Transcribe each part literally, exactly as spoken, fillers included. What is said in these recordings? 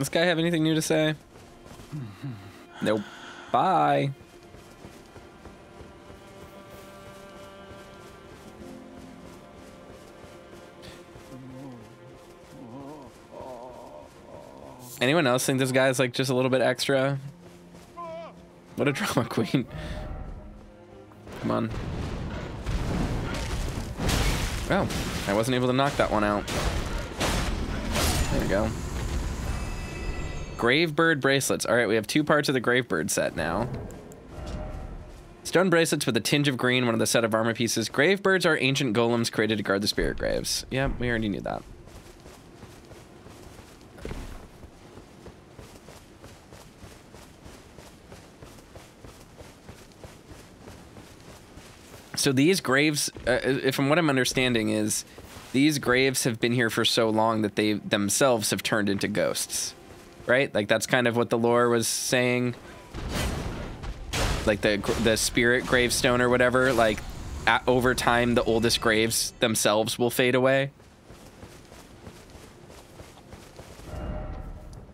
This guy have anything new to say? Nope. Bye. Anyone else think this guy's like just a little bit extra? What a drama queen. Come on. Oh, I wasn't able to knock that one out. There we go. Gravebird bracelets. All right, we have two parts of the Gravebird set now. Stone bracelets with a tinge of green, one of the set of armor pieces. Gravebirds are ancient golems created to guard the spirit graves. Yep, yeah, we already knew that. So these graves, uh, if from what I'm understanding, is these graves have been here for so long that they themselves have turned into ghosts, right? Like that's kind of what the lore was saying. Like the the spirit gravestone or whatever. Like at, over time, the oldest graves themselves will fade away.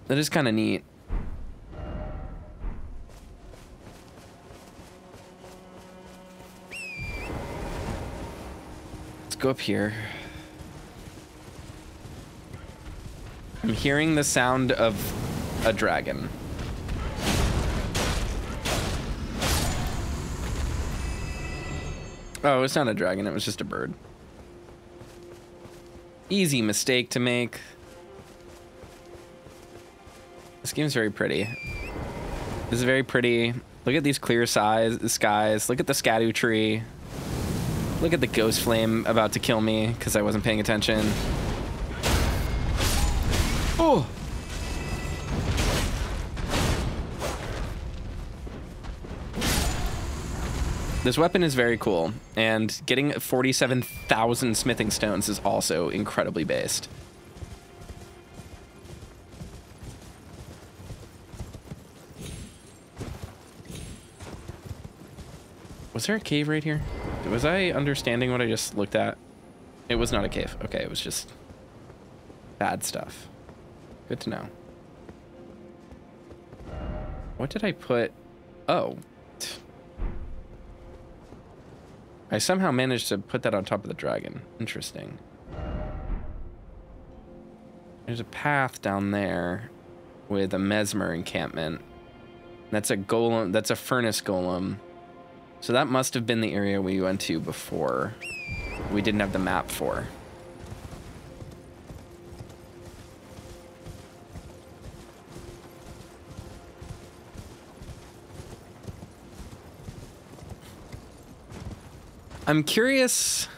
That is kind of neat. Go up here. I'm hearing the sound of a dragon. Oh, it's not a dragon, it was just a bird. Easy mistake to make. This game's very pretty. This is very pretty. Look at these clear size skies. Look at the Scadu tree. Look at the ghost flame about to kill me because I wasn't paying attention. Oh! This weapon is very cool, and getting forty-seven thousand smithing stones is also incredibly based. Was there a cave right here? Was I understanding what I just looked at? It was not a cave. Okay, it was just bad stuff. Good to know. What did I put? Oh. I somehow managed to put that on top of the dragon. Interesting. There's a path down there with a Mesmer encampment. That's a golem. That's a furnace golem. So that must have been the area we went to before. We didn't have the map for. I'm curious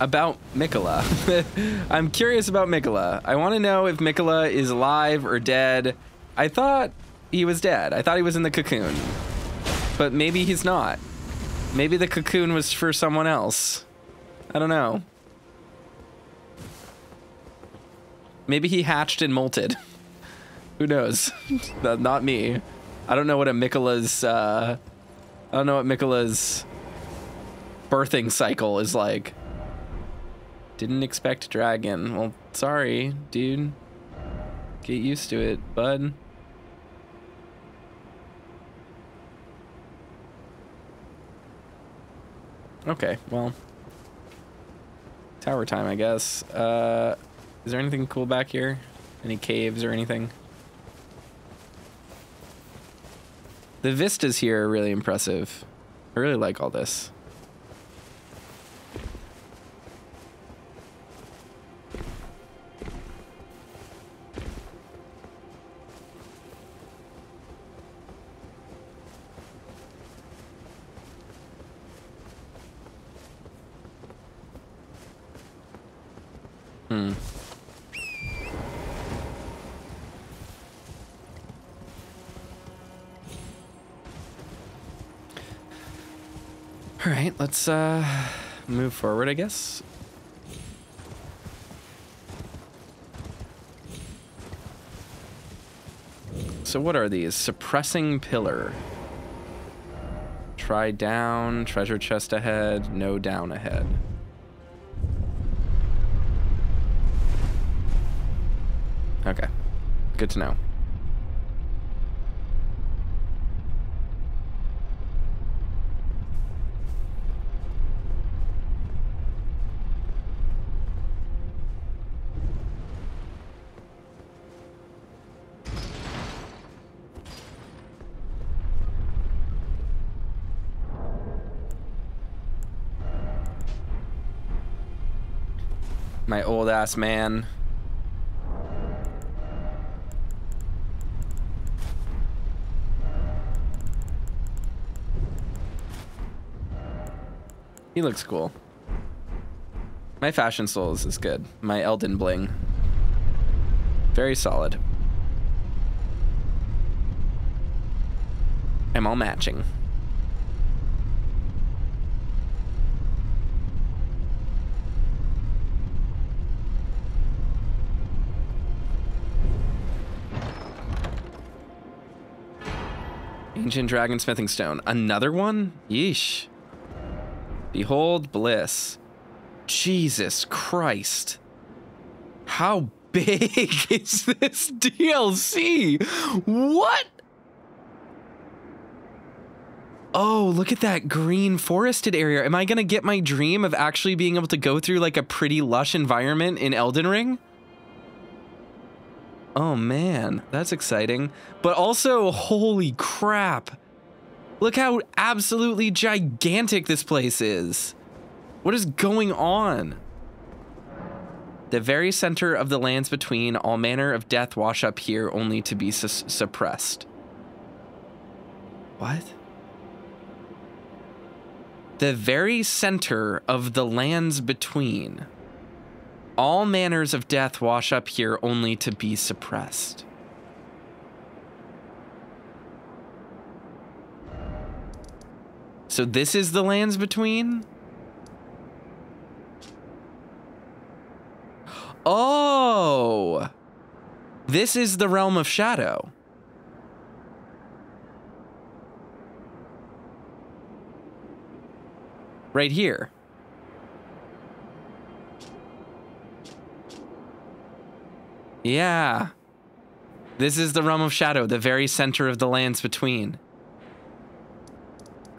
about Miquella. I'm curious about Miquella. I want to know if Miquella is alive or dead. I thought he was dead. I thought he was in the cocoon. But maybe he's not. Maybe the cocoon was for someone else. I don't know. Maybe he hatched and molted. Who knows? Not me. I don't know what a Miquella's, uh, I don't know what Miquella's birthing cycle is like. Didn't expect dragon. Well, sorry, dude. Get used to it, bud. Okay, well, tower time, I guess. Uh, is there anything cool back here? Any caves or anything? The vistas here are really impressive. I really like all this. Hmm. All right, let's uh, move forward, I guess. So what are these? Suppressing pillar. Try down, treasure chest ahead, no down ahead. Good to know. My old ass man. He looks cool. My fashion souls is good. My Elden bling. Very solid. I'm all matching. Ancient Dragon Smithing Stone. Another one? Yeesh. Behold bliss. Jesus Christ. How big is this D L C? What? Oh, look at that green forested area. Am I gonna get my dream of actually being able to go through like a pretty lush environment in Elden Ring? Oh man, that's exciting. But also, holy crap. Look how absolutely gigantic this place is. What is going on? The very center of the lands between, all manner of death wash up here only to be su suppressed. What? The very center of the lands between. All manners of death wash up here only to be suppressed. So this is the lands between? Oh! This is the Realm of Shadow. Right here. Yeah. This is the Realm of Shadow, the very center of the lands between.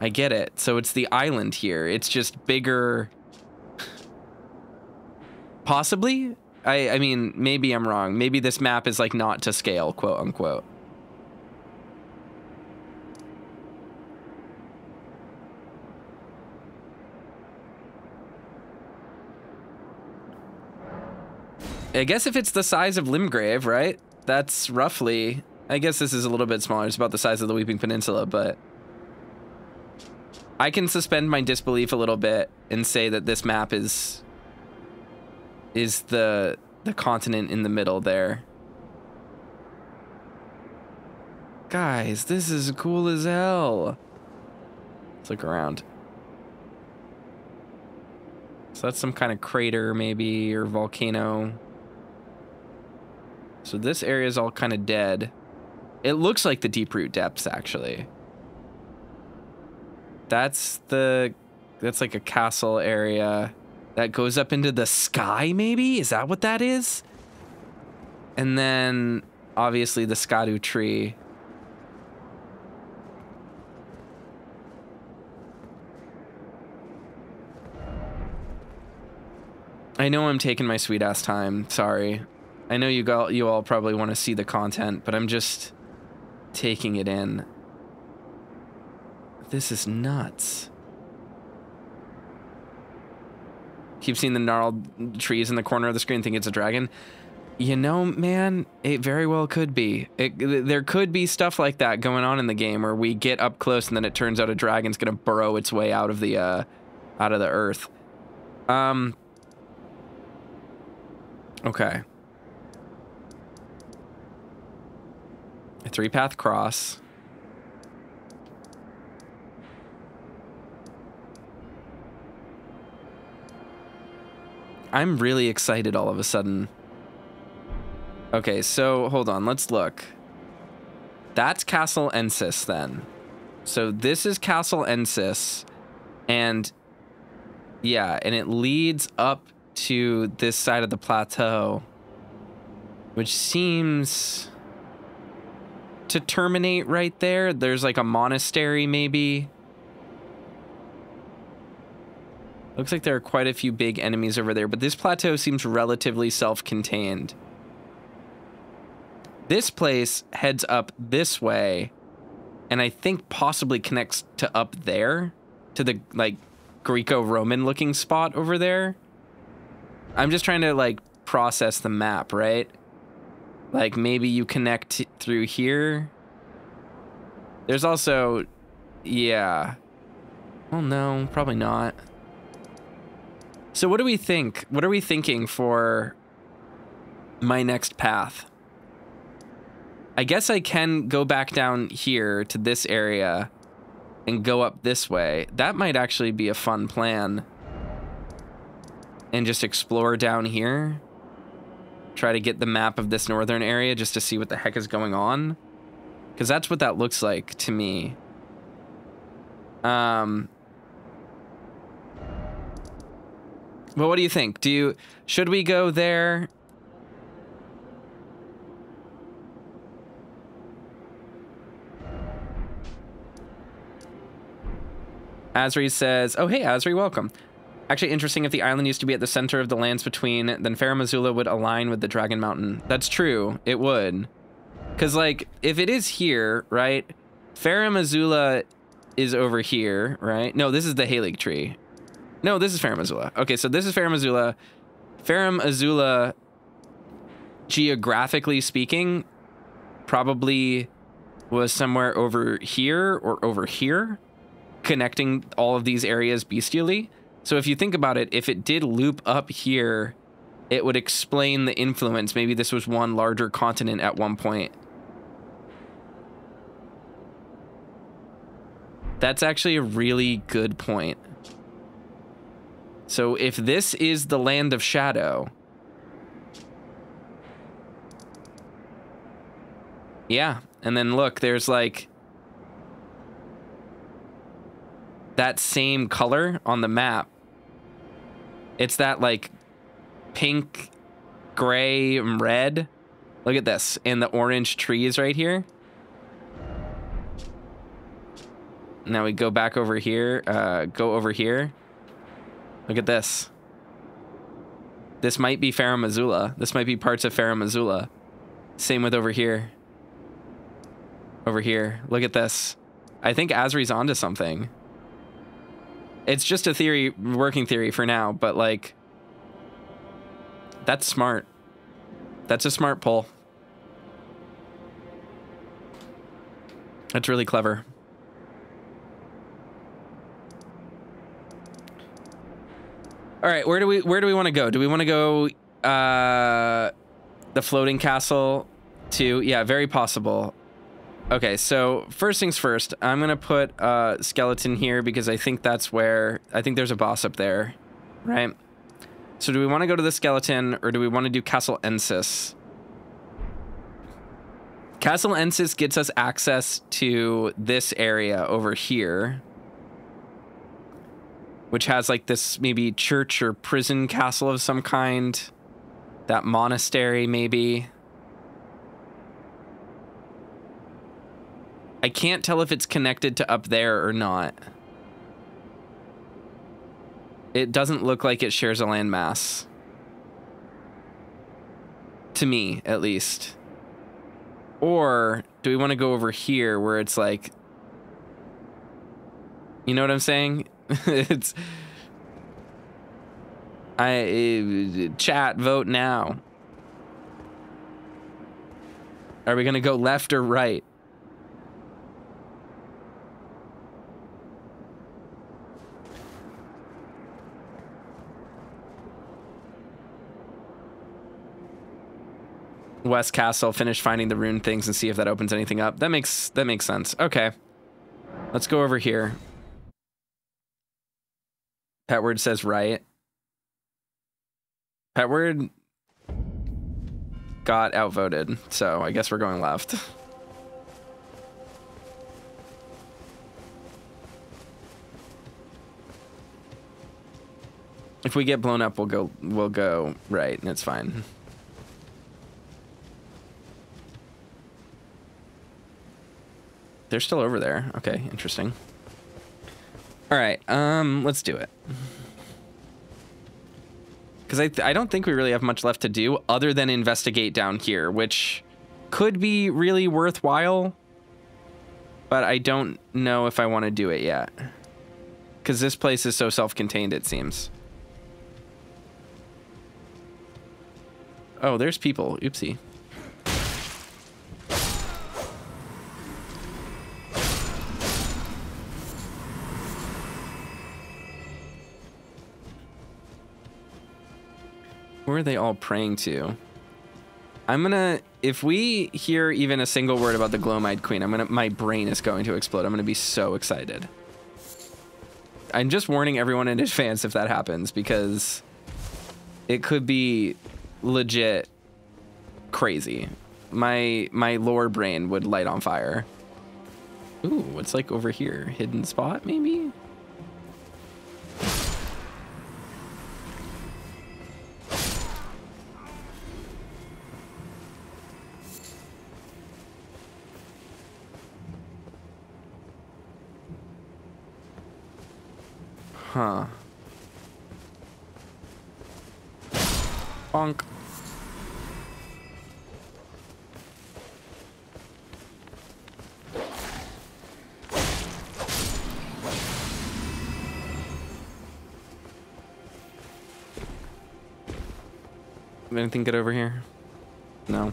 I get it. So it's the island here. It's just bigger. Possibly? I, I mean, maybe I'm wrong. Maybe this map is like not to scale, quote unquote. I guess if it's the size of Limgrave, right? That's roughly... I guess this is a little bit smaller. It's about the size of the Weeping Peninsula, but... I can suspend my disbelief a little bit and say that this map is... is the, the continent in the middle there. Guys, this is cool as hell. Let's look around. So that's some kind of crater, maybe, or volcano. So this area is all kind of dead. It looks like the deep root depths, actually. That's the, that's like a castle area that goes up into the sky, maybe? Is that what that is? And then, obviously, the Skadu tree. I know I'm taking my sweet ass time, sorry. I know you got, you all probably want to see the content, but I'm just taking it in. This is nuts. Keep seeing the gnarled trees in the corner of the screen, think it's a dragon. You know, man, it very well could be. It, there could be stuff like that going on in the game where we get up close and then it turns out a dragon's gonna burrow its way out of the, uh, out of the earth. Um. Okay. A three-path cross. I'm really excited all of a sudden. Okay, so hold on, let's look. That's Castle Ensis then. So this is Castle Ensis, and yeah, and it leads up to this side of the plateau, which seems to terminate right there. There's like a monastery, maybe. Looks like there are quite a few big enemies over there, but this plateau seems relatively self-contained. This place heads up this way, and I think possibly connects to up there, to the like Greco-Roman looking spot over there. I'm just trying to like process the map, right? Like maybe you connect through here. There's also, yeah. Well, no, probably not. So what do we think? What are we thinking for my next path? I guess I can go back down here to this area and go up this way. That might actually be a fun plan. And just explore down here. Try to get the map of this northern area just to see what the heck is going on. Because that's what that looks like to me. Um... Well, what do you think? Do you, should we go there? Asri says, oh, hey, Asri, welcome. Actually, interesting, if the island used to be at the center of the Lands Between, then Farum Azula would align with the Dragon Mountain. That's true, it would. Because, like, if it is here, right, Farum Azula is over here, right? No, this is the Haligtree. No, this is Farum Azula. Okay, so this is Farum Azula. Farum Azula, geographically speaking, probably was somewhere over here or over here, connecting all of these areas bestially. So if you think about it, if it did loop up here, it would explain the influence. Maybe this was one larger continent at one point. That's actually a really good point. So if this is the Land of Shadow, yeah, and then look, there's like that same color on the map. It's that like pink, gray, and red. Look at this, and the orange trees right here. Now we go back over here, uh, go over here. Look at this. This might be Farum Azula. This might be parts of Farum Azula. Same with over here. Over here. Look at this. I think Asri's onto something. It's just a theory, working theory for now, but like, that's smart. That's a smart pull. That's really clever. All right, where do we where do we want to go? Do we want to go uh, the floating castle to? Yeah, very possible. Okay, so first things first, I'm going to put a uh, skeleton here because I think that's where, I think there's a boss up there, right? So do we want to go to the skeleton or do we want to do Castle Ensis? Castle Ensis gets us access to this area over here, which has like this maybe church or prison castle of some kind. That monastery, maybe. I can't tell if it's connected to up there or not. It doesn't look like it shares a landmass. To me, at least. Or do we want to go over here where it's like... You know what I'm saying? It's I uh, chat vote now. Are we gonna go left or right? West Castle, finish finding the rune things and see if that opens anything up. That makes that makes sense. Okay. Let's go over here. Petward says right. Petward got outvoted, so I guess we're going left. If we get blown up, we'll go we'll go right, and it's fine. They're still over there. Okay, interesting. All right, um, let's do it. Because I, th I don't think we really have much left to do other than investigate down here, which could be really worthwhile. But I don't know if I want to do it yet. Because this place is so self-contained, it seems. Oh, there's people. Oopsie. Who are they all praying to? I'm gonna, if we hear even a single word about the Gloomhide Queen, I'm gonna, my brain is going to explode. I'm gonna be so excited. I'm just warning everyone in advance if that happens, because it could be legit crazy. My my lore brain would light on fire. Ooh, what's like over here? Hidden spot, maybe? Huh. Bonk. Anything good over here? No.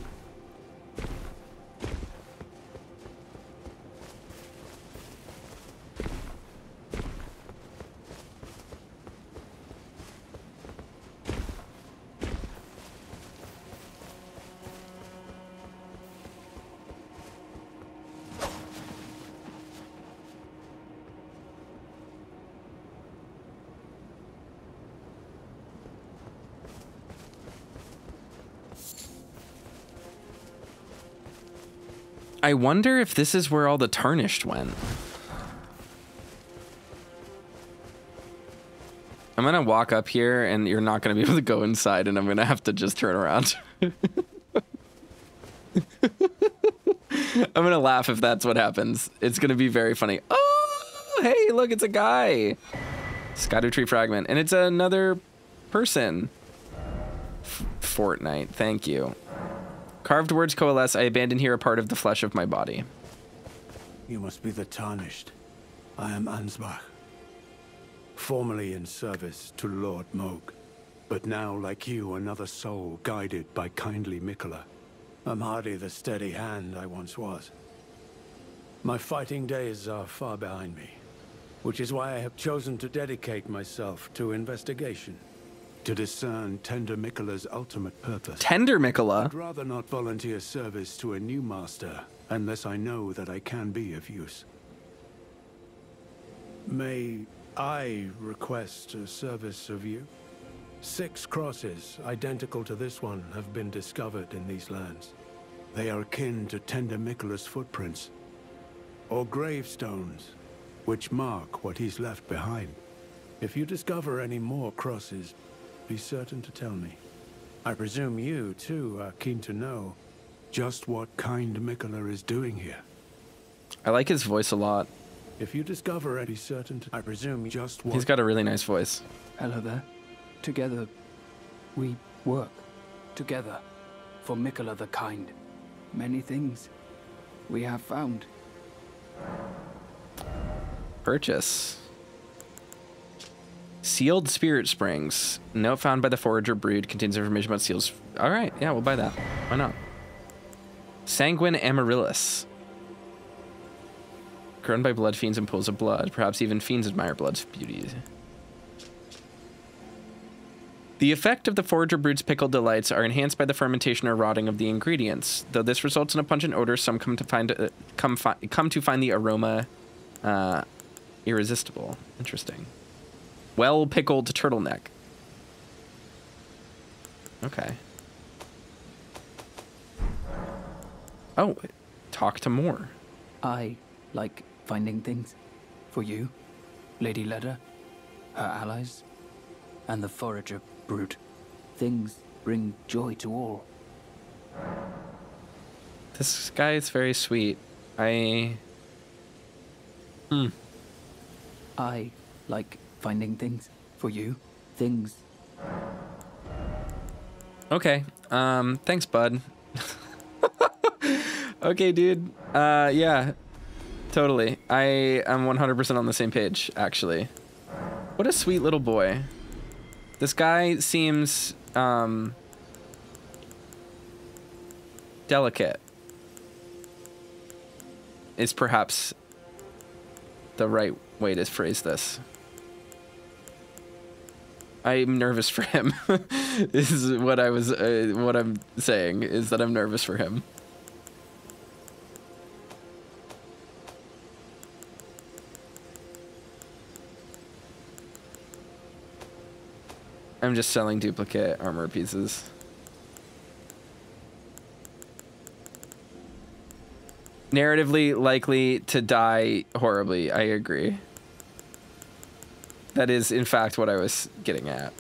I wonder if this is where all the Tarnished went. I'm gonna walk up here and you're not gonna be able to go inside and I'm gonna have to just turn around. I'm gonna laugh if that's what happens. It's gonna be very funny. Oh, hey, look, it's a guy. Skydew Tree Fragment. And it's another person. F Fortnite, thank you. Carved words coalesce. I abandon here a part of the flesh of my body. You must be the Tarnished. I am Ansbach. Formerly in service to Lord Moog, but now, like you, another soul guided by kindly Miquella. I'm hardly the steady hand I once was. My fighting days are far behind me, which is why I have chosen to dedicate myself to investigation. To discern Tender Miquella's ultimate purpose. Tender Miquella? I'd rather not volunteer service to a new master unless I know that I can be of use. May I request a service of you? Six crosses identical to this one have been discovered in these lands. They are akin to Tender Miquella's footprints, or gravestones, which mark what he's left behind. If you discover any more crosses, be certain to tell me. I presume you, too, are keen to know just what kind Miquella is doing here. I like his voice a lot. If you discover any certain to... I presume just what... He's got a really nice voice. Hello there. Together, we work. Together, for Miquella the kind. Many things we have found. Purchase. Sealed Spirit Springs. Note found by the Forager Brood contains information about seals. All right, yeah, we'll buy that. Why not? Sanguine amaryllis. Grown by blood fiends and pools of blood. Perhaps even fiends admire blood's beauties. The effect of the Forager Brood's pickled delights are enhanced by the fermentation or rotting of the ingredients. Though this results in a pungent odor, some come to find uh, come fi come to find the aroma uh, irresistible. Interesting. Well-pickled turtleneck. Okay. Oh, talk to more. I like finding things. For you, Lady Leda, her allies, and the Forager Brute. Things bring joy to all. This guy is very sweet. I Hmm. I like finding things for you. Things. Okay. Um, thanks, bud. Okay, dude. Uh, yeah. Totally. I am one hundred percent on the same page, actually. What a sweet little boy. This guy seems, um... delicate. Is perhaps the right way to phrase this. I'm nervous for him. Is what I was, uh, what I'm saying is that I'm nervous for him. I'm just selling duplicate armor pieces. Narratively likely to die horribly. I agree. That is, in fact, what I was getting at.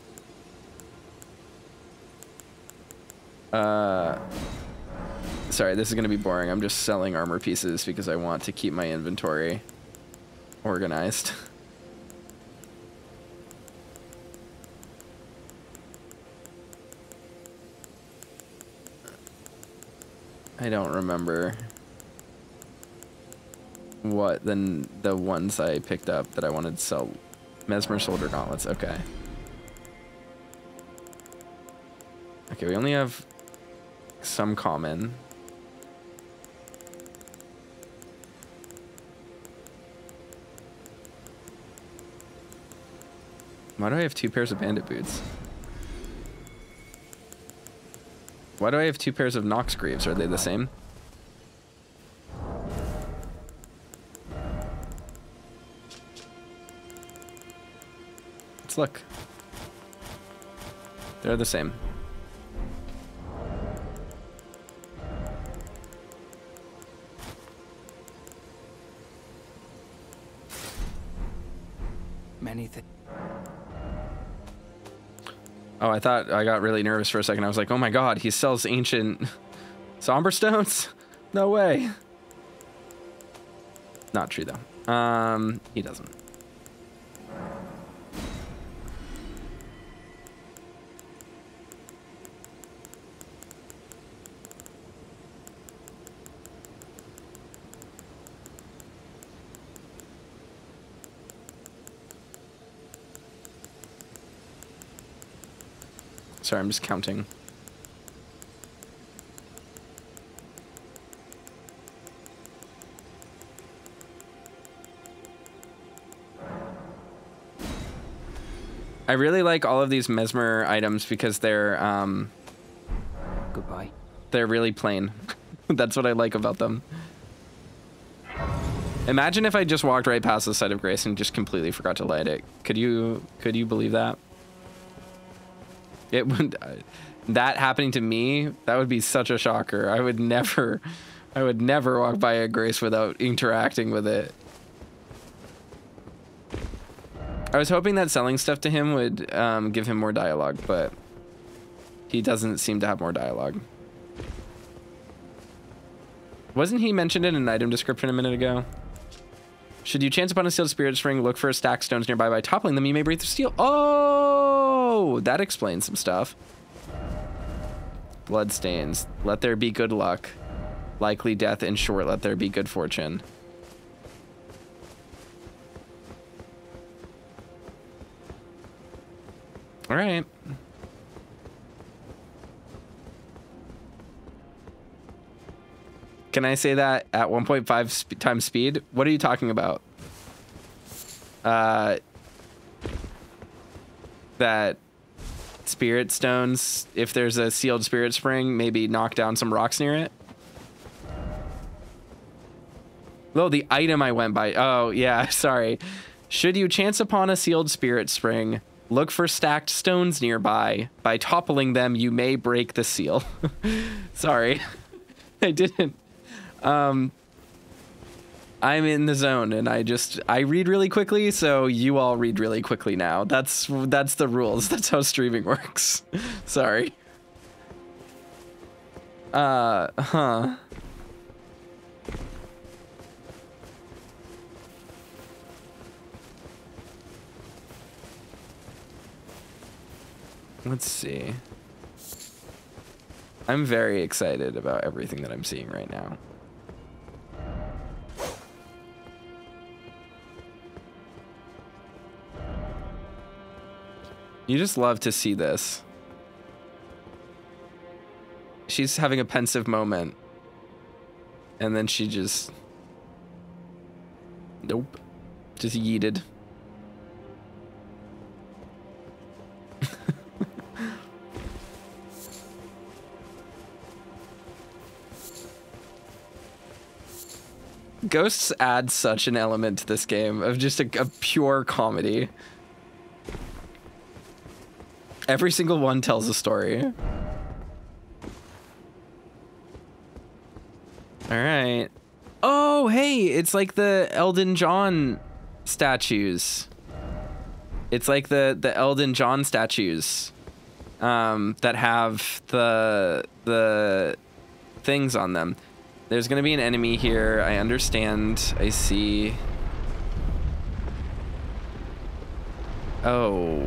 Uh, sorry, this is going to be boring. I'm just selling armor pieces because I want to keep my inventory organized. I don't remember what then the ones I picked up that I wanted to sell. Mesmer shoulder gauntlets, okay. Okay, we only have some common. Why do I have two pairs of bandit boots? Why do I have two pairs of Nox Greaves? Are they the same? Let's look. They're the same. Many things. Oh, I thought I got really nervous for a second. I was like, oh my god, he sells ancient somber stones? No way. Not true, though. Um, he doesn't. Sorry, I'm just counting. I really like all of these Mesmer items because they're um goodbye. They're really plain. That's what I like about them. Imagine if I just walked right past the site of grace and just completely forgot to light it. Could you could you believe that? It would, uh, that happening to me, that would be such a shocker. I would never, I would never walk by a grace without interacting with it. I was hoping that selling stuff to him would um, give him more dialogue, but he doesn't seem to have more dialogue. Wasn't he mentioned in an item description a minute ago? Should you chance upon a sealed spirit spring, look for a stack of stones nearby. By toppling them, you may breathe through steel. Oh, that explains some stuff. Bloodstains. Let there be good luck. Likely death. In short, let there be good fortune. All right. Can I say that at one point five sp times speed? What are you talking about? Uh, that spirit stones, if there's a sealed spirit spring, maybe knock down some rocks near it? Oh, the item I went by. Oh, yeah, sorry. Should you chance upon a sealed spirit spring, look for stacked stones nearby. By toppling them, you may break the seal. Sorry, I didn't. Um, I'm in the zone and I just, I read really quickly. So you all read really quickly now. That's, that's the rules. That's how streaming works. Sorry. Uh, huh. Let's see. I'm very excited about everything that I'm seeing right now. You just love to see this. She's having a pensive moment. And then she just... Nope. Just yeeted. Ghosts add such an element to this game of just a, a pure comedy. Every single one tells a story. All right. Oh, hey, it's like the Elden John statues. It's like the, the Elden John statues um, that have the, the things on them. There's gonna be an enemy here. I understand. I see. Oh.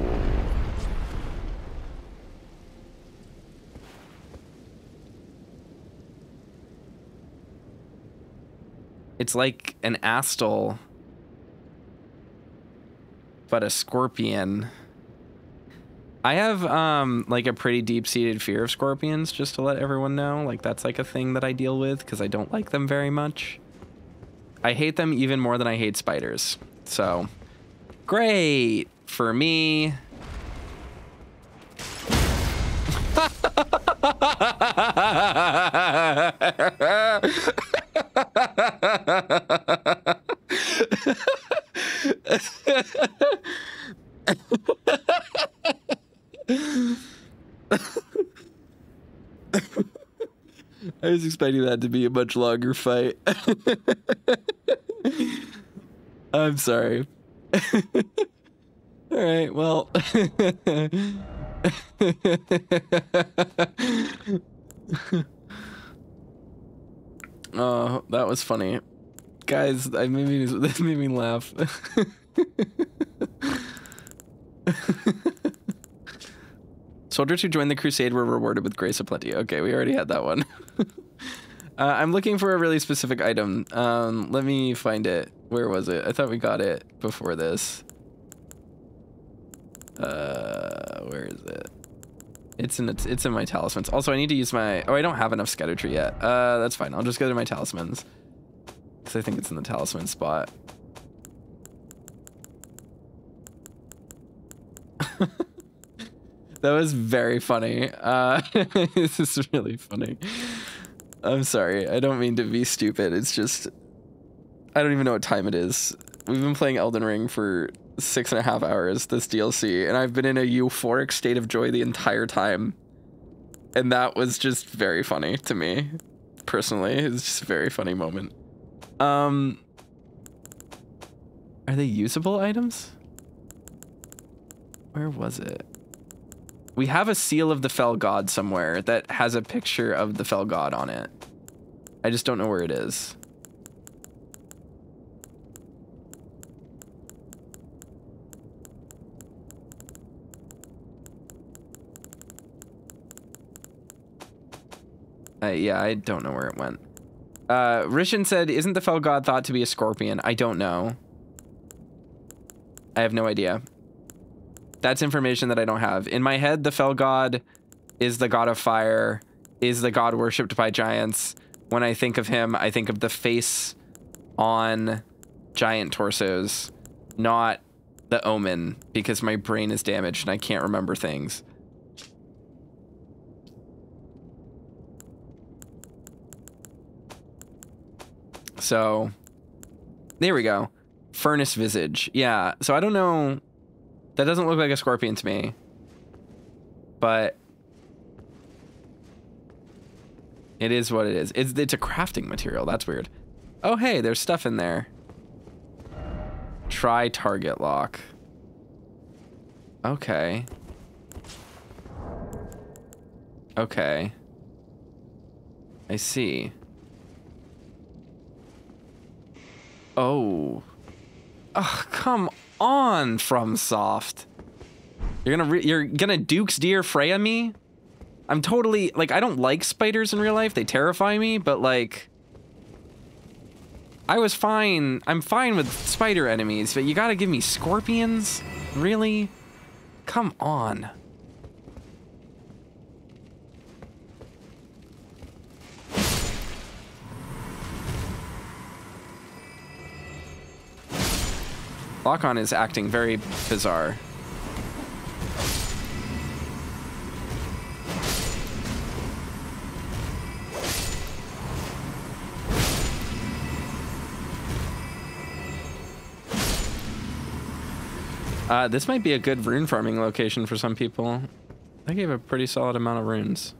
It's like an astle, but a scorpion. I have, um, like, a pretty deep-seated fear of scorpions, just to let everyone know. Like, that's, like, a thing that I deal with, because I don't like them very much. I hate them even more than I hate spiders. So, great for me. I was expecting that to be a much longer fight. I'm sorry. All right, well. Oh, that was funny. Guys, that made me, that made me laugh. Soldiers who joined the crusade were rewarded with grace aplenty. Okay, we already had that one. uh, I'm looking for a really specific item. Um, let me find it. Where was it? I thought we got it before this. Uh, where is it? It's in it's, it's in my talismans. Also, I need to use my... Oh, I don't have enough scatter tree yet. Uh, that's fine. I'll just go to my talismans. Because I think it's in the talisman spot. That was very funny. Uh, this is really funny. I'm sorry. I don't mean to be stupid. It's just, I don't even know what time it is. We've been playing Elden Ring for six and a half hours, this D L C, and I've been in a euphoric state of joy the entire time. And that was just very funny to me, personally. It's just a very funny moment. Um, are they usable items? Where was it? We have a seal of the Fell God somewhere that has a picture of the Fell God on it. I just don't know where it is. Uh, yeah, I don't know where it went. Uh, Rishin said, isn't the Fell God thought to be a scorpion? I don't know. I have no idea. That's information that I don't have. In my head, the Fell God is the god of fire, is the god worshipped by giants. When I think of him, I think of the face on giant torsos, not the Omen, because my brain is damaged and I can't remember things. So, there we go. Furnace visage. Yeah, so I don't know... That doesn't look like a scorpion to me, but it is what it is. It's, it's a crafting material. That's weird. Oh, hey, there's stuff in there. Try target lock. Okay. Okay. I see. Oh. Ugh, come on. On FromSoft. You're gonna re you're gonna Duke's Deer Freya me? I'm totally, like, I don't like spiders in real life. They terrify me, but, like, I was fine. I'm fine with spider enemies, but you gotta give me scorpions? Really? Come on. Lock-on is acting very bizarre. Uh, this might be a good rune farming location for some people. I gave a pretty solid amount of runes.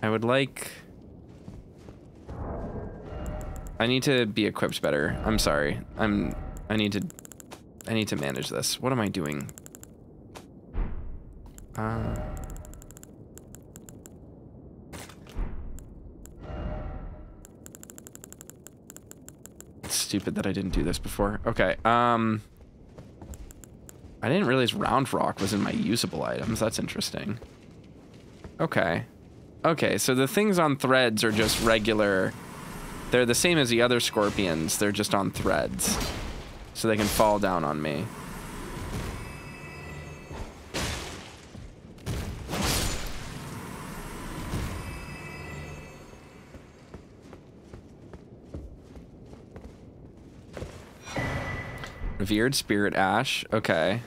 I would like... I need to be equipped better. I'm sorry. I'm... I need to... I need to manage this. What am I doing? Uh... It's stupid that I didn't do this before. Okay, um... I didn't realize Round Rock was in my usable items. That's interesting. Okay. Okay, so the things on threads are just regular... They're the same as the other scorpions. They're just on threads. So they can fall down on me. Revered Spirit Ash. Okay.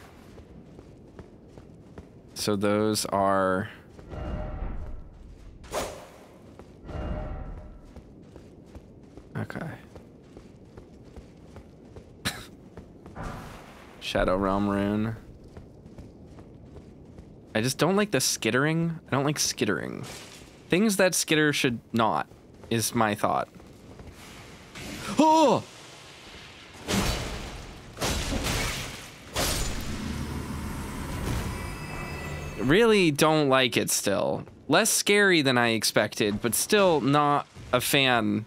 So those are... Okay. Shadow Realm rune. I just don't like the skittering. I don't like skittering. Things that skitter should not, is my thought. Oh! Really don't like it still. Less scary than I expected, but still not a fan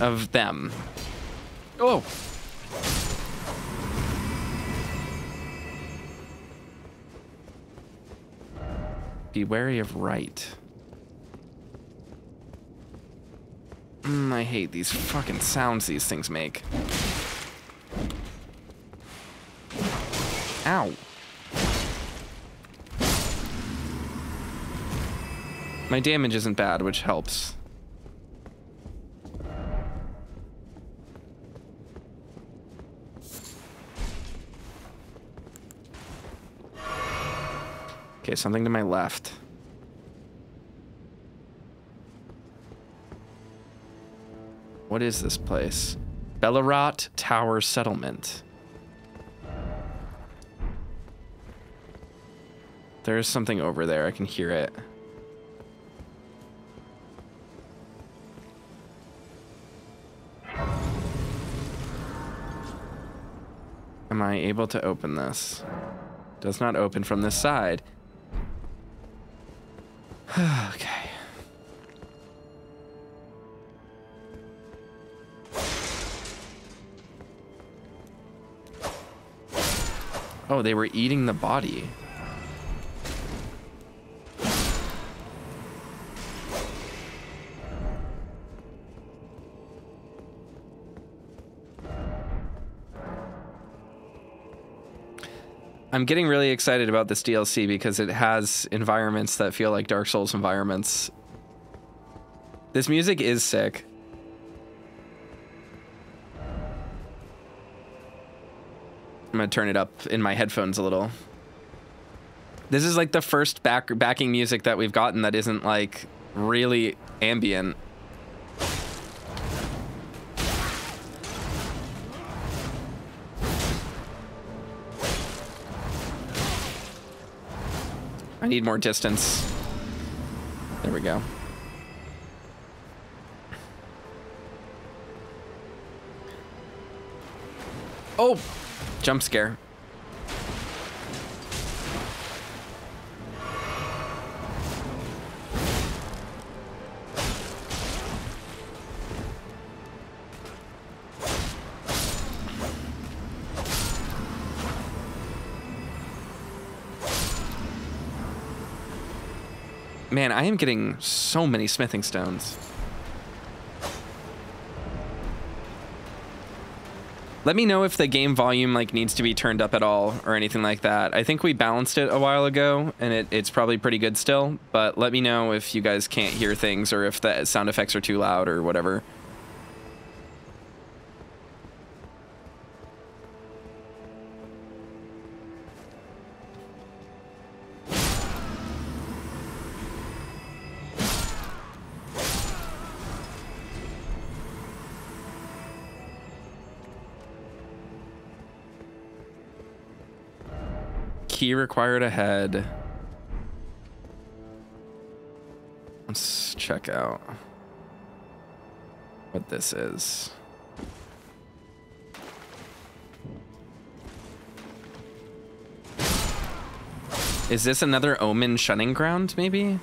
of them. Oh! Be wary of right. Mm, I hate these fucking sounds these things make. Ow. My damage isn't bad, which helps. Okay, something to my left. What is this place? Belurat Tower Settlement. There is something over there. I can hear it. Am I able to open this? Does not open from this side. Okay. Oh, they were eating the body. I'm getting really excited about this D L C because it has environments that feel like Dark Souls environments. This music is sick. I'm gonna turn it up in my headphones a little. This is like the first back backing music that we've gotten that isn't like really ambient. I need more distance. There we go. Oh! Jump scare. Man, I am getting so many smithing stones. Let me know if the game volume like needs to be turned up at all or anything like that. I think we balanced it a while ago and it, it's probably pretty good still, but let me know if you guys can't hear things or if the sound effects are too loud or whatever. Key required ahead. Let's check out what this is. Is this another Omen shunning ground, maybe?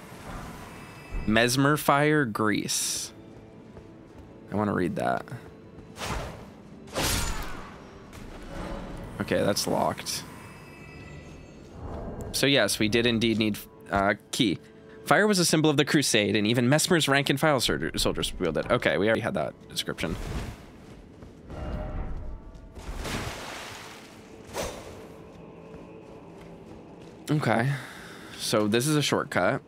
Mesmer fire grease. I want to read that. Okay, that's locked. So yes, we did indeed need uh, key. Fire was a symbol of the crusade, and even Mesmer's rank and file soldiers wield it. Okay, we already had that description. Okay, so this is a shortcut.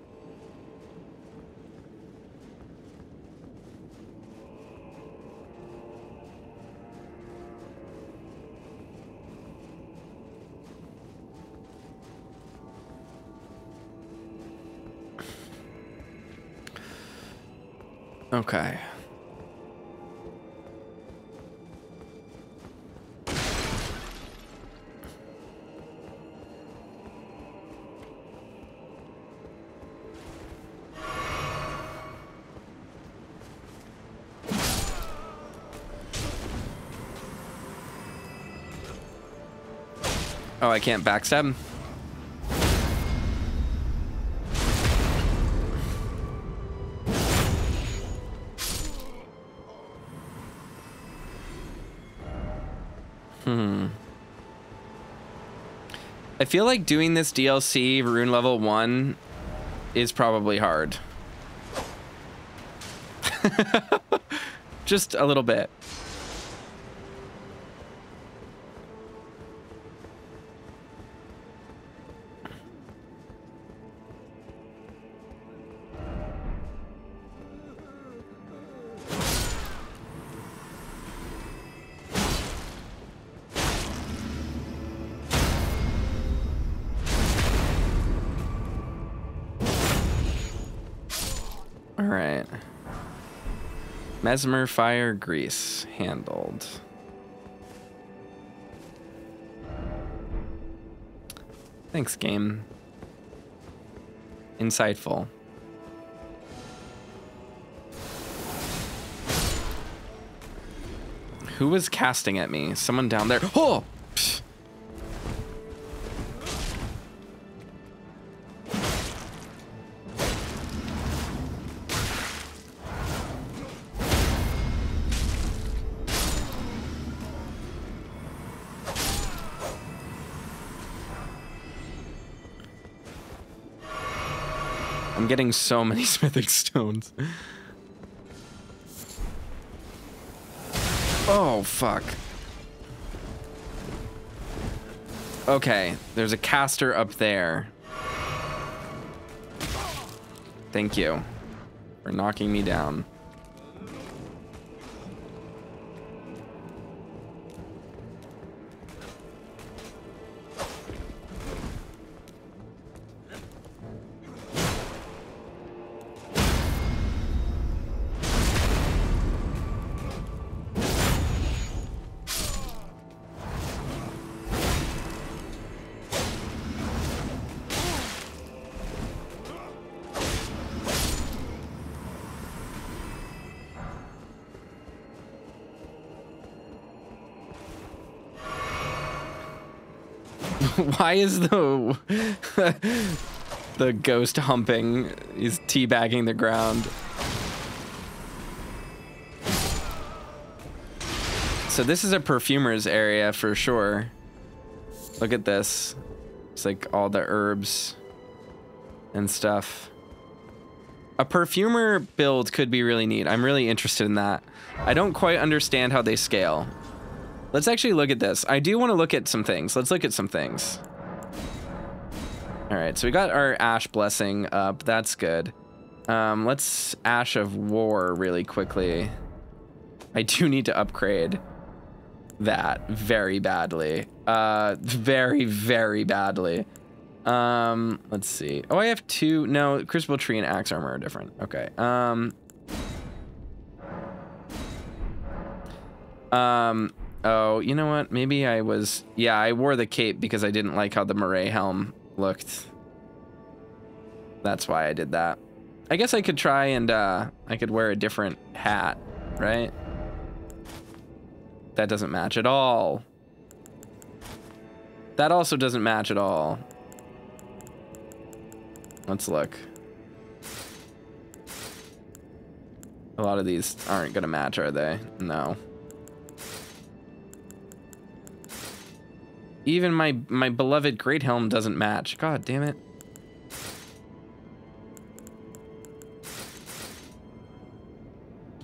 Okay. Oh, I can't backstab him. I feel like doing this D L C rune level one is probably hard. Just a little bit. Mesmer fire grease handled. Thanks, game. Insightful. Who was casting at me? Someone down there. Oh! Psh. I'm getting so many smithing stones. Oh, fuck. Okay, there's a caster up there. Thank you for knocking me down. Why is the the ghost humping? He's teabagging the ground. So this is a perfumer's area for sure. Look at this. It's like all the herbs and stuff. A perfumer build could be really neat. I'm really interested in that. I don't quite understand how they scale. Let's actually look at this. I do want to look at some things. Let's look at some things. All right, so we got our Ash Blessing up. That's good. Um, let's Ash of War really quickly. I do need to upgrade that very badly. Uh, very, very badly. Um, let's see. Oh, I have two. No, Crucible Tree and Axe Armor are different. Okay. Um, um, oh, you know what? Maybe I was, yeah, I wore the cape because I didn't like how the Moray Helm looked. That's why I did that. I guess I could try and, uh, I could wear a different hat, right? That doesn't match at all. That also doesn't match at all. Let's look. A lot of these aren't gonna match, are they? No. Even my my beloved Great Helm doesn't match. God damn it.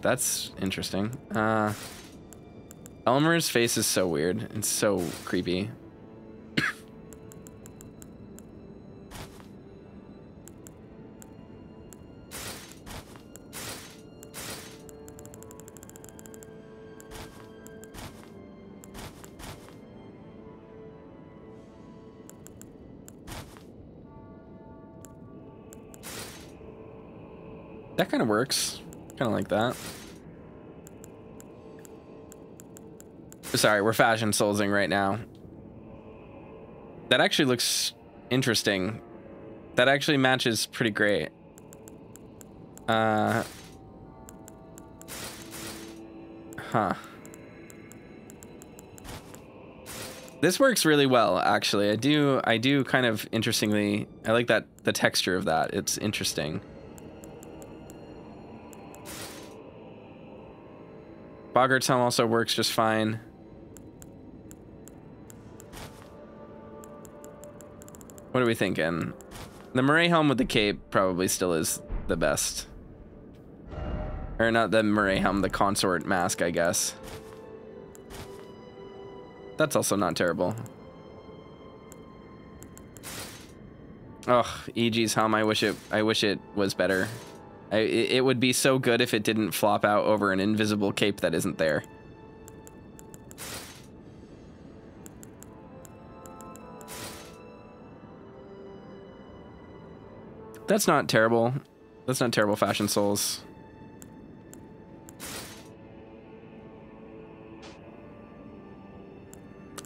That's interesting. Uh, Elmer's face is so weird. It's so creepy. That kind of works. Kind of like that. Sorry, we're fashion soulsing right now. That actually looks interesting. That actually matches pretty great. Uh, huh. This works really well, actually. I do. I do kind of interestingly. I like that the texture of that. It's interesting. Boggart's Helm also works just fine. What are we thinking? The Moray Helm with the cape probably still is the best. Or not the Moray Helm, the consort mask, I guess. That's also not terrible. Ugh, E G's Helm, I wish it I wish it was better. I, it would be so good if it didn't flop out over an invisible cape that isn't there. That's not terrible. That's not terrible, Fashion Souls.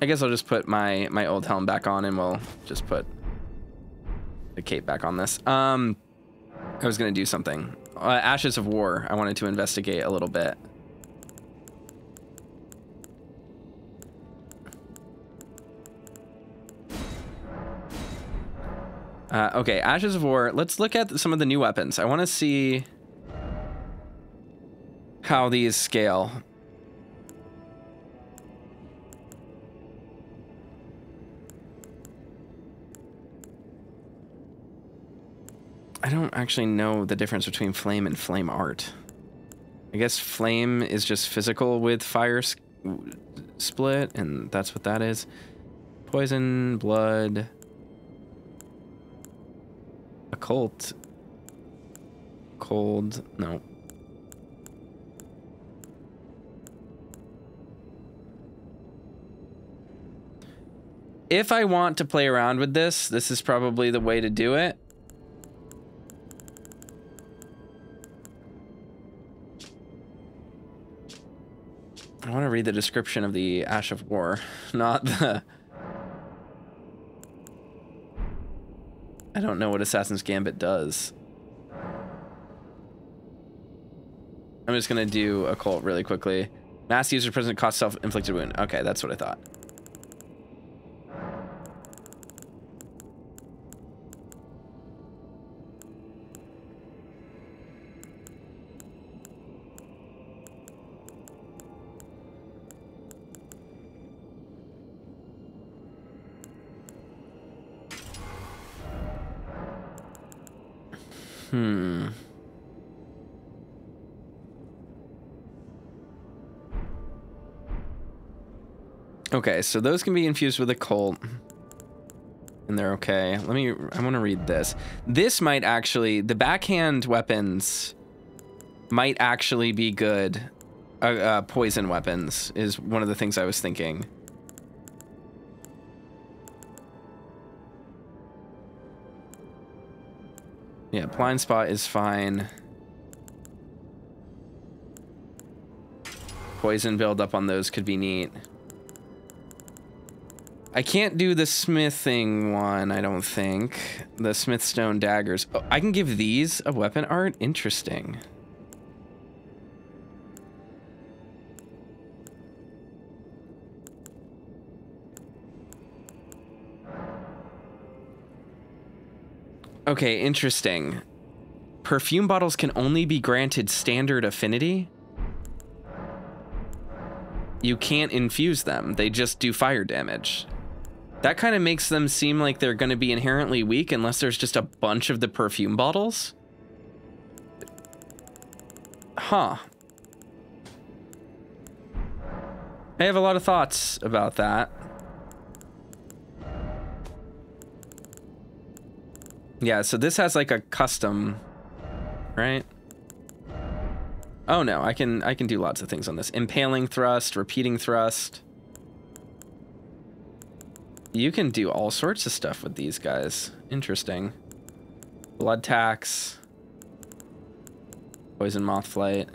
I guess I'll just put my, my old helm back on and we'll just put the cape back on this. Um... I was gonna do something. Uh, Ashes of War, I wanted to investigate a little bit. Uh, okay, Ashes of War, let's look at some of the new weapons. I wanna see how these scale. I don't actually know the difference between flame and flame art. I guess flame is just physical with fire split, and that's what that is. Poison, blood, occult, cold, no. If I want to play around with this, this is probably the way to do it. I want to read the description of the Ash of War, not the... I don't know what Assassin's Gambit does. I'm just going to do Occult really quickly. Mass user present cost self-inflicted wound. Okay, that's what I thought. Hmm. Okay, so those can be infused with a cult. And they're okay. Let me, I want to read this. This might actually, the backhand weapons might actually be good. Uh, uh, poison weapons is one of the things I was thinking. Yeah, blind spot is fine. Poison buildup on those could be neat. I can't do the smithing one, I don't think. The smithstone daggers. Oh, I can give these a weapon art? Interesting. Okay, interesting. Perfume bottles can only be granted standard affinity. You can't infuse them. They just do fire damage. That kind of makes them seem like they're going to be inherently weak unless there's just a bunch of the perfume bottles. Huh. I have a lot of thoughts about that. Yeah, so this has like a custom, right? Oh no, I can I can do lots of things on this. Impaling thrust, repeating thrust. You can do all sorts of stuff with these guys. Interesting. Blood tax. Poison moth flight.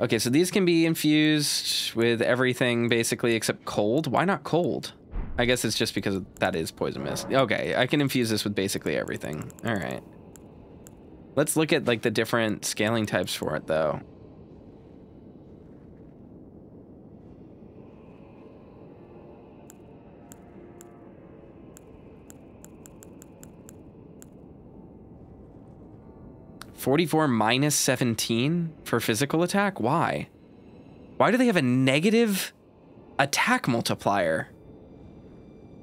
Okay, so these can be infused with everything basically except cold. Why not cold? I guess it's just because that is poison mist. Okay, I can infuse this with basically everything. All right. Let's look at like the different scaling types for it though. forty-four minus seventeen for physical attack? Why? Why do they have a negative attack multiplier?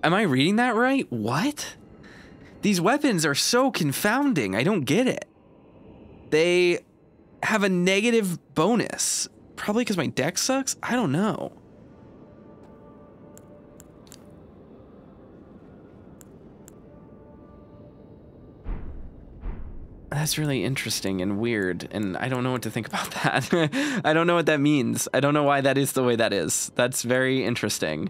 Am I reading that right? What? These weapons are so confounding. I don't get it. They have a negative bonus. Probably because my deck sucks? I don't know. That's really interesting and weird, and I don't know what to think about that. I don't know what that means. I don't know why that is the way that is. That's very interesting.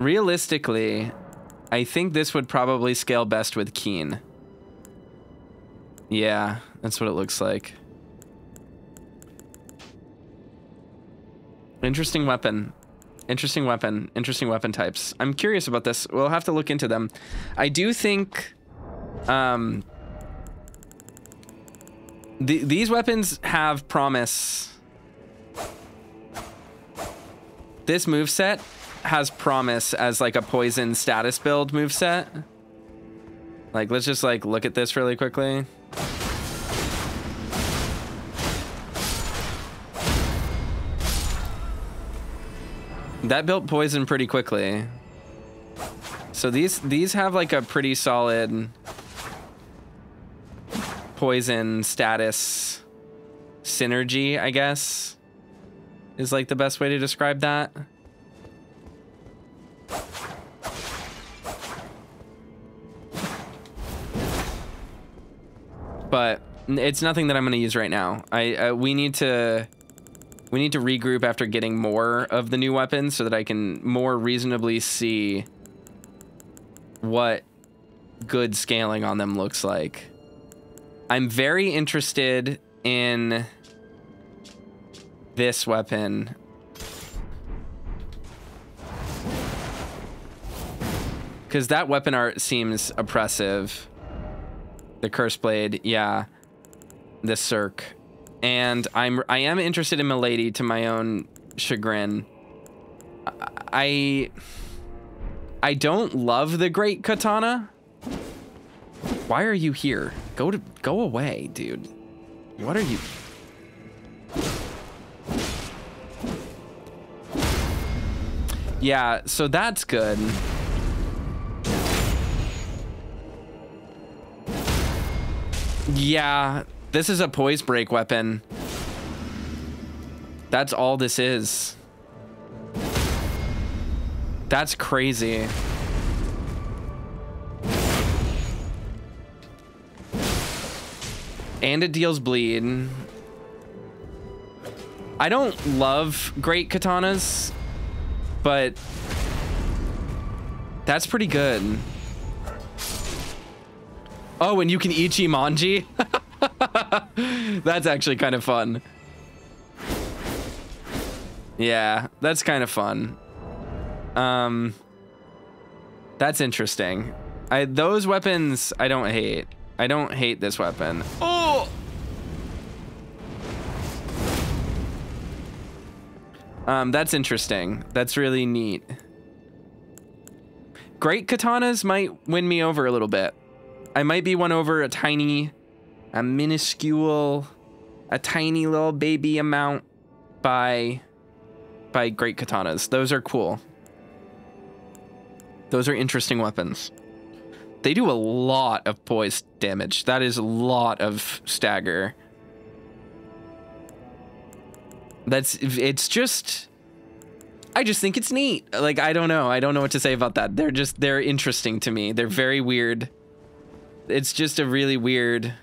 Realistically, I think this would probably scale best with Keen. Yeah, that's what it looks like. Interesting weapon. Interesting weapon. Interesting weapon types. I'm curious about this. We'll have to look into them. I do think um, th these weapons have promise. This moveset has promise as like a poison status build moveset. Like, let's just like look at this really quickly. That built poison pretty quickly. So these these have like a pretty solid poison status synergy, I guess, is like the best way to describe that. But it's nothing that I'm going to use right now. I uh, we need to We need to regroup after getting more of the new weapons so that I can more reasonably see what good scaling on them looks like. I'm very interested in this weapon. Because that weapon art seems oppressive. The Cursed Blade, yeah. The Cirque. And I'm I am interested in Milady to my own chagrin. I I don't love the Great Katana. Why are you here? Go to go away, dude. What are you? Yeah, so that's good. Yeah, this is a poise break weapon. That's all this is. That's crazy. And it deals bleed. I don't love great katanas, but that's pretty good. Oh, and you can Ichimonji. That's actually kind of fun. Yeah, that's kind of fun. Um, that's interesting. I those weapons I don't hate. I don't hate this weapon. Oh! Um, that's interesting. That's really neat. Great katanas might win me over a little bit. I might be won over a tiny, a minuscule, a tiny little baby amount by, by great katanas. Those are cool. Those are interesting weapons. They do a lot of poise damage. That is a lot of stagger. That's, it's just, I just think it's neat. Like, I don't know. I don't know what to say about that. They're just, they're interesting to me. They're very weird. It's just a really weird.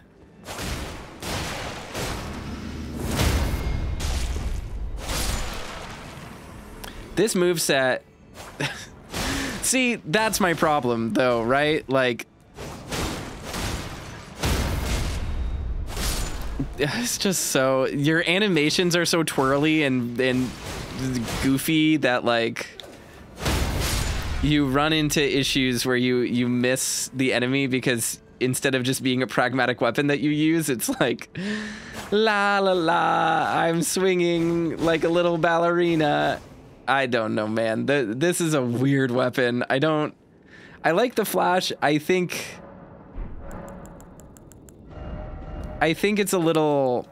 This moveset. See, that's my problem though, right? Like, it's just so, your animations are so twirly and, and goofy that like you run into issues where you, you miss the enemy because instead of just being a pragmatic weapon that you use, it's like, la la la, I'm swinging like a little ballerina. I don't know, man. The, this is a weird weapon. I don't... I like the flash. I think... I think it's a little...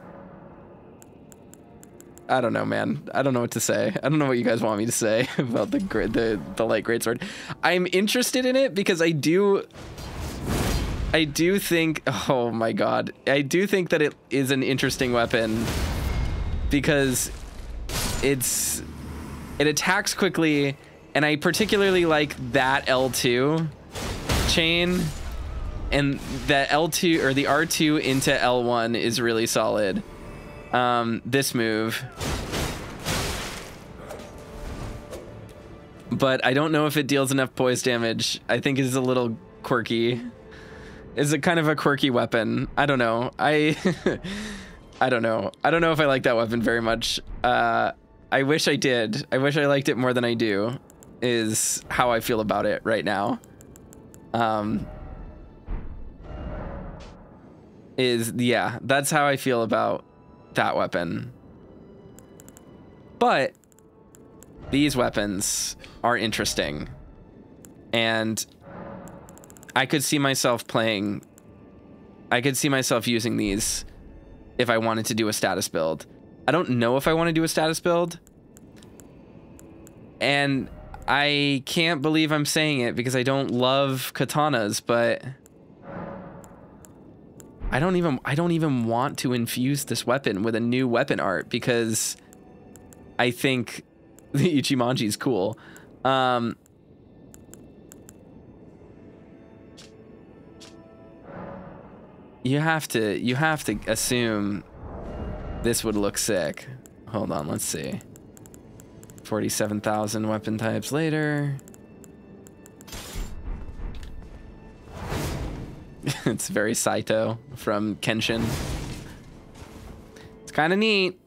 I don't know, man. I don't know what to say. I don't know what you guys want me to say about the the, the light greatsword. I'm interested in it because I do... I do think... Oh, my God. I do think that it is an interesting weapon because it's... It attacks quickly, and I particularly like that L two chain, and the L two or the R two into L one is really solid. Um, this move. But I don't know if it deals enough poise damage. I think it's a little quirky. It's a kind of a quirky weapon. I don't know. I, I don't know. I don't know if I like that weapon very much. Uh, I wish I did. I wish I liked it more than I do, is how I feel about it right now. Um, is, yeah, that's how I feel about that weapon. But these weapons are interesting. And I could see myself playing, I could see myself using these if I wanted to do a status build. I don't know if I want to do a status build. And I can't believe I'm saying it because I don't love katanas, but I don't even I don't even want to infuse this weapon with a new weapon art because I think the Ichimonji is cool. Um You have to you have to assume this would look sick. Hold on, let's see. forty-seven thousand weapon types later. It's very Saito from Kenshin. It's kind of neat.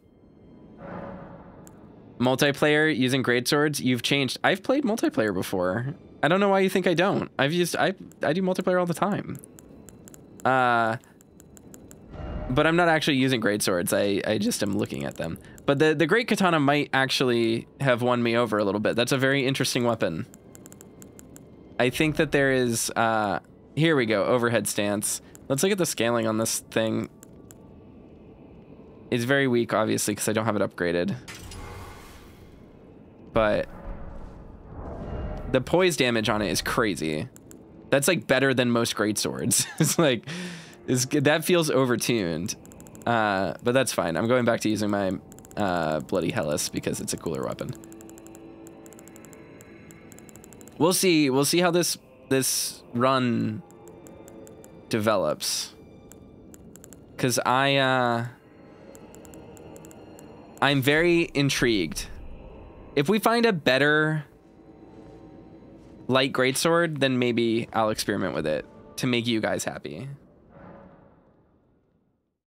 Multiplayer using greatswords, you've changed. I've played multiplayer before. I don't know why you think I don't. I've used, I, I do multiplayer all the time. Uh... But I'm not actually using great swords. I, I just am looking at them. But the, the great katana might actually have won me over a little bit. That's a very interesting weapon. I think that there is... Uh, here we go. Overhead stance. Let's look at the scaling on this thing. It's very weak, obviously, because I don't have it upgraded. But The poise damage on it is crazy. That's like better than most greatswords. It's like, it's, that feels overtuned. Uh, but that's fine. I'm going back to using my uh, Bloody Hellas because it's a cooler weapon. We'll see. We'll see how this this run develops. Cause I uh, I'm very intrigued. If we find a better light greatsword, then maybe I'll experiment with it to make you guys happy.